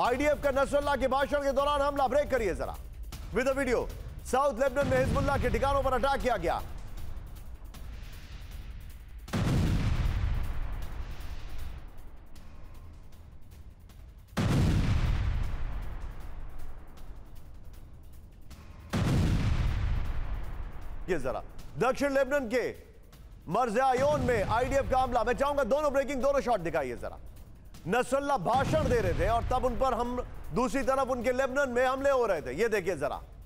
IDF का Nasrallah के भाषण के दौरान हमला, ब्रेक करिए जरा विद वीडियो। साउथ लेबनान में हिजबुल्ला के ठिकानों पर अटैक किया गया। ये जरा दक्षिण लेबनान के मर्जायोन में आईडीएफ का हमला। मैं चाहूंगा दोनों ब्रेकिंग, दोनों शॉट दिखाइए जरा। नसरल्लाह भाषण दे रहे थे और तब उन पर हम दूसरी तरफ उनके लेबनान में हमले हो रहे थे। ये देखिए जरा।